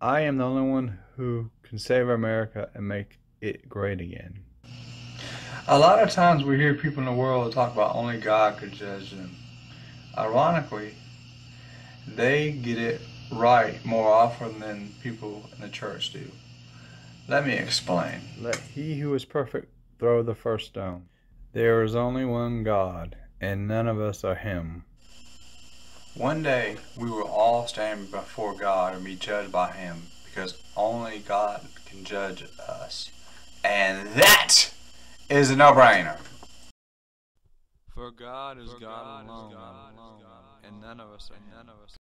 I am the only one who can save America and make it great again. A lot of times we hear people in the world talk about only God could judge them. Ironically, they get it right more often than people in the church do. Let me explain. Let he who is perfect throw the first stone. There is only one God, and none of us are him. One day, we will all stand before God and be judged by him, because only God can judge us. And that is a no-brainer. For God is God alone, and none of us are him.